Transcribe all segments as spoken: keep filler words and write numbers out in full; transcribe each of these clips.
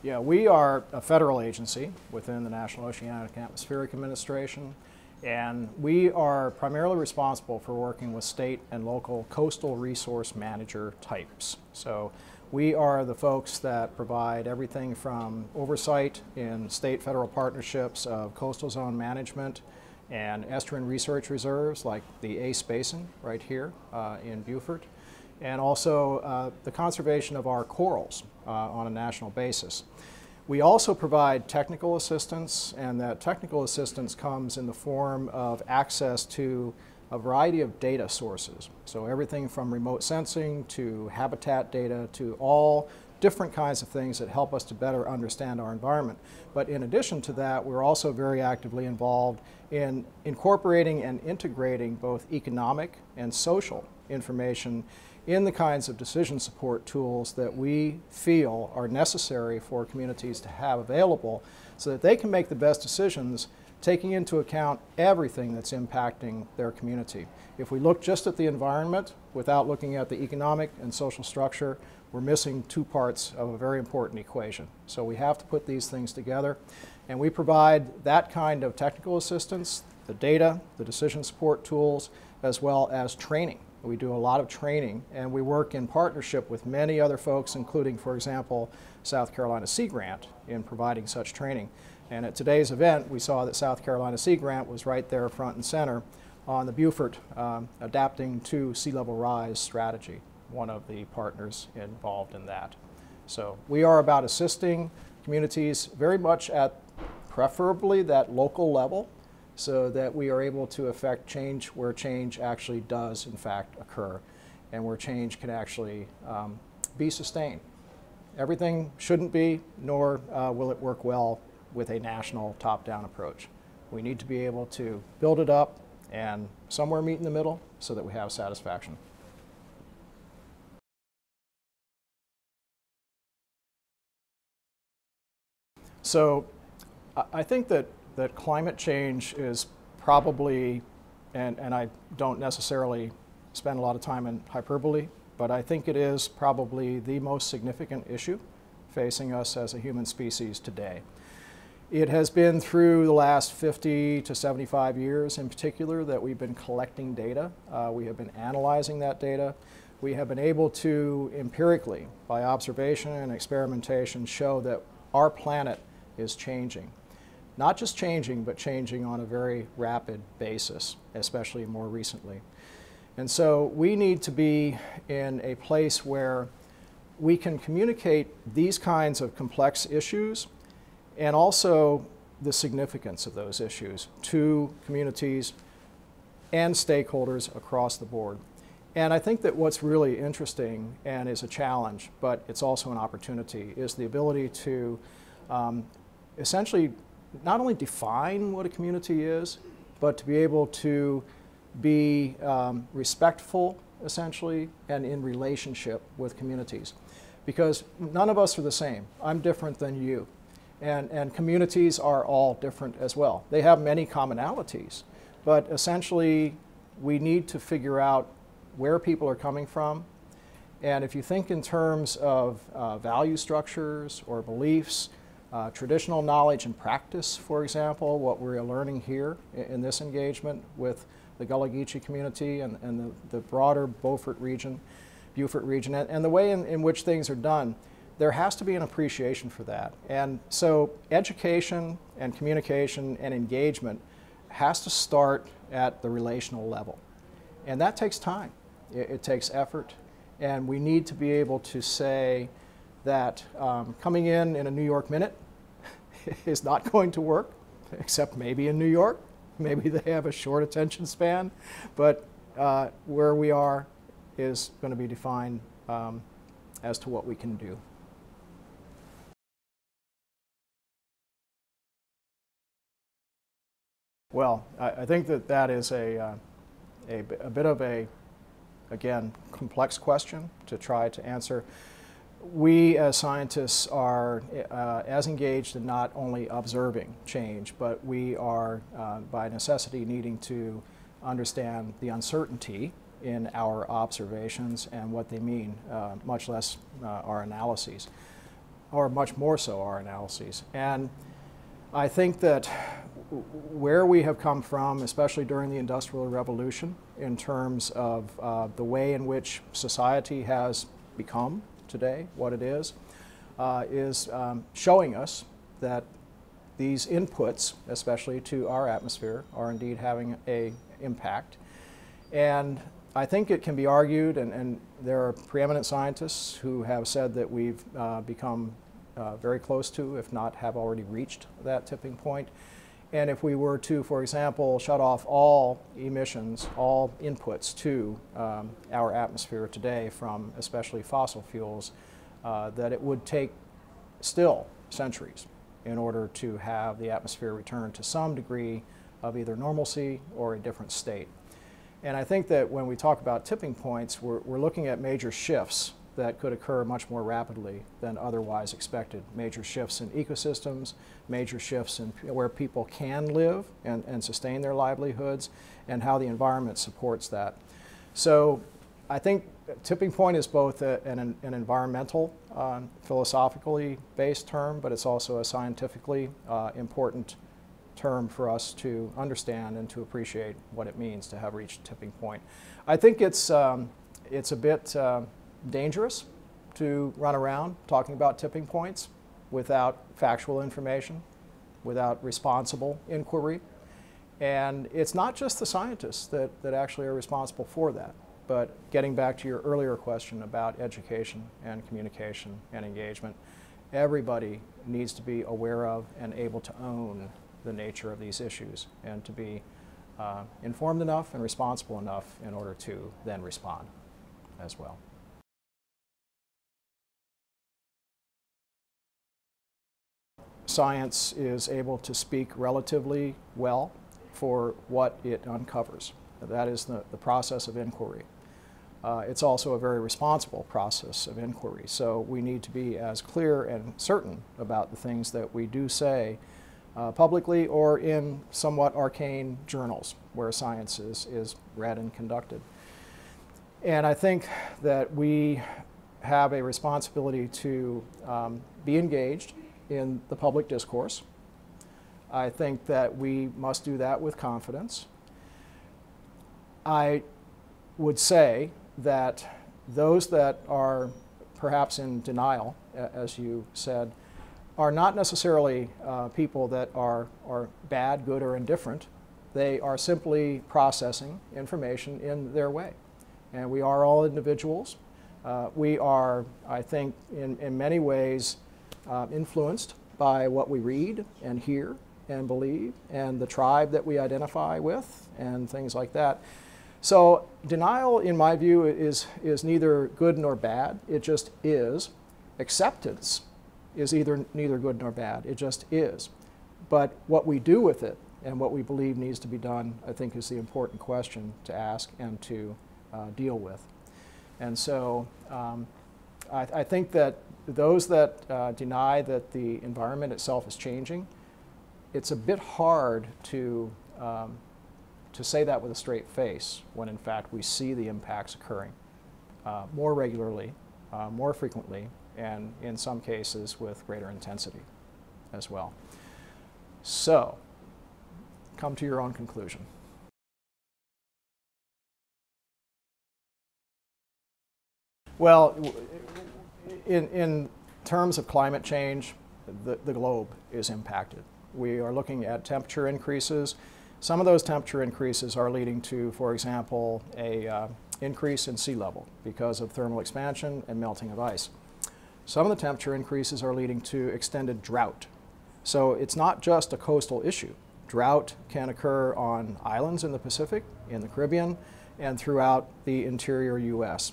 Yeah, we are a federal agency within the National Oceanic and Atmospheric Administration, and we are primarily responsible for working with state and local coastal resource manager types. So we are the folks that provide everything from oversight in state-federal partnerships of coastal zone management and estuarine research reserves like the ACE Basin right here uh, in Beaufort, and also uh, the conservation of our corals uh, on a national basis. We also provide technical assistance, and that technical assistance comes in the form of access to a variety of data sources. So everything from remote sensing to habitat data to all different kinds of things that help us to better understand our environment. But in addition to that, we're also very actively involved in incorporating and integrating both economic and social information in the kinds of decision support tools that we feel are necessary for communities to have available so that they can make the best decisions, taking into account everything that's impacting their community. If we look just at the environment without looking at the economic and social structure, we're missing two parts of a very important equation. So we have to put these things together, and we provide that kind of technical assistance, the data, the decision support tools, as well as training. We do a lot of training, and we work in partnership with many other folks, including, for example, South Carolina Sea Grant, in providing such training. And at today's event, we saw that South Carolina Sea Grant was right there front and center on the Beaufort um, Adapting to Sea Level Rise strategy, one of the partners involved in that. So we are about assisting communities very much at preferably that local level, so that we are able to affect change where change actually does, in fact, occur, and where change can actually um, be sustained. Everything shouldn't be, nor uh, will it work well with a national top-down approach. We need to be able to build it up and somewhere meet in the middle so that we have satisfaction. So I think that that climate change is probably, and, and I don't necessarily spend a lot of time in hyperbole, but I think it is probably the most significant issue facing us as a human species today. It has been through the last fifty to seventy-five years in particular that we've been collecting data. Uh, we have been analyzing that data. We have been able to empirically, by observation and experimentation, show that our planet is changing. Not just changing, but changing on a very rapid basis, especially more recently. And so we need to be in a place where we can communicate these kinds of complex issues and also the significance of those issues to communities and stakeholders across the board. And I think that what's really interesting and is a challenge, but it's also an opportunity, is the ability to um, essentially not only define what a community is, but to be able to be um, respectful, essentially, and in relationship with communities. Because none of us are the same. I'm different than you. And, and communities are all different as well. They have many commonalities. But essentially, we need to figure out where people are coming from. And if you think in terms of uh, value structures or beliefs, Uh, traditional knowledge and practice, for example, what we're learning here in, in this engagement with the Gullah Geechee community and, and the, the broader Beaufort region, Beaufort region, and, and the way in, in which things are done, there has to be an appreciation for that. And so education and communication and engagement has to start at the relational level. And that takes time. It, it takes effort. And we need to be able to say that um, coming in in a New York minute is not going to work, except maybe in New York. Maybe they have a short attention span, but uh, where we are is going to be defined um, as to what we can do. Well, I, I think that that is a, uh, a, a bit of a, again, complex question to try to answer. We as scientists are uh, as engaged in not only observing change, but we are uh, by necessity needing to understand the uncertainty in our observations and what they mean, uh, much less uh, our analyses. or much more so, our analyses. And I think that where we have come from, especially during the Industrial Revolution, in terms of uh, the way in which society has become today, what it is, uh, is um, showing us that these inputs, especially to our atmosphere, are indeed having an impact. And I think it can be argued, and, and there are preeminent scientists who have said that we've uh, become uh, very close to, if not have already reached, that tipping point. And if we were to, for example, shut off all emissions, all inputs to um, our atmosphere today from especially fossil fuels, uh, that it would take still centuries in order to have the atmosphere return to some degree of either normalcy or a different state. And I think that when we talk about tipping points, we're, we're looking at major shifts that could occur much more rapidly than otherwise expected. Major shifts in ecosystems, major shifts in where people can live and, and sustain their livelihoods, and how the environment supports that. So I think tipping point is both a, an, an environmental, uh, philosophically based term, but it's also a scientifically uh, important term for us to understand and to appreciate what it means to have reached tipping point. I think it's, um, it's a bit uh, dangerous to run around talking about tipping points without factual information, without responsible inquiry. And it's not just the scientists that, that actually are responsible for that. But getting back to your earlier question about education and communication and engagement, everybody needs to be aware of and able to own the nature of these issues and to be uh, informed enough and responsible enough in order to then respond as well. Science is able to speak relatively well for what it uncovers. That is the, the process of inquiry. Uh, it's also a very responsible process of inquiry. So we need to be as clear and certain about the things that we do say uh, publicly or in somewhat arcane journals where science is, is read and conducted. And I think that we have a responsibility to um, be engaged in the public discourse. I think that we must do that with confidence. I would say that those that are perhaps in denial, as you said, are not necessarily uh, people that are, are bad, good, or indifferent. They are simply processing information in their way. And we are all individuals. Uh, we are, I think, in, in many ways, Uh, influenced by what we read and hear and believe and the tribe that we identify with and things like that. So denial, in my view, is, is neither good nor bad. It just is. Acceptance is either neither good nor bad. It just is. But what we do with it and what we believe needs to be done, I think, is the important question to ask and to uh, deal with. And so um, I, I think that those that uh, deny that the environment itself is changing, it's a bit hard to, um, to say that with a straight face when in fact we see the impacts occurring uh, more regularly, uh, more frequently, and in some cases with greater intensity as well. So, come to your own conclusion. Well, In, in terms of climate change, the, the globe is impacted. We are looking at temperature increases. Some of those temperature increases are leading to, for example, an uh, increase in sea level because of thermal expansion and melting of ice. Some of the temperature increases are leading to extended drought. So it's not just a coastal issue. Drought can occur on islands in the Pacific, in the Caribbean, and throughout the interior U S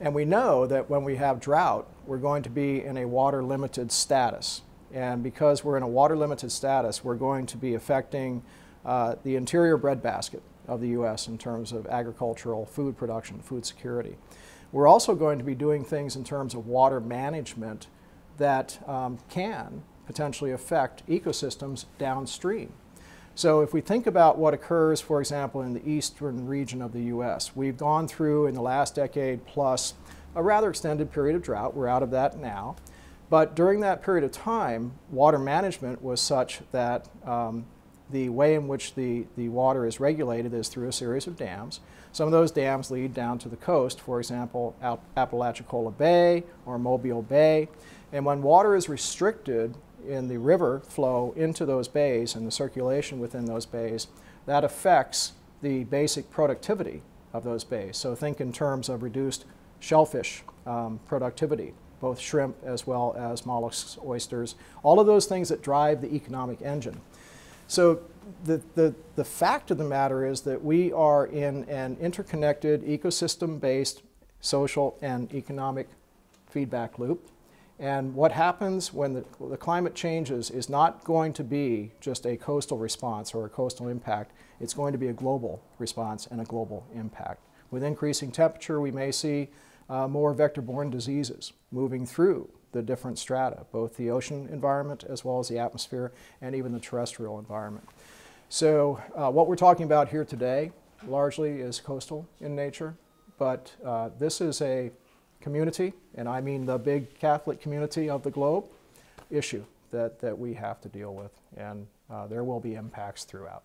And we know that when we have drought, we're going to be in a water-limited status. And because we're in a water-limited status, we're going to be affecting uh, the interior breadbasket of the U S in terms of agricultural food production, food security. We're also going to be doing things in terms of water management that um, can potentially affect ecosystems downstream. So if we think about what occurs, for example, in the eastern region of the U S, we've gone through in the last decade plus a rather extended period of drought. We're out of that now. But during that period of time, water management was such that um, the way in which the, the water is regulated is through a series of dams. Some of those dams lead down to the coast, for example, Ap Apalachicola Bay or Mobile Bay. And when water is restricted in the river flow into those bays and the circulation within those bays, that affects the basic productivity of those bays. So think in terms of reduced shellfish um, productivity, both shrimp as well as mollusks, oysters, all of those things that drive the economic engine. So the, the, the fact of the matter is that we are in an interconnected, ecosystem-based social and economic feedback loop. And what happens when the, the climate changes is not going to be just a coastal response or a coastal impact. It's going to be a global response and a global impact. With increasing temperature, we may see uh, more vector-borne diseases moving through the different strata, both the ocean environment as well as the atmosphere and even the terrestrial environment. So uh, what we're talking about here today largely is coastal in nature, but uh, this is a community, and I mean the big Catholic community of the globe, issue that, that we have to deal with, and uh, there will be impacts throughout.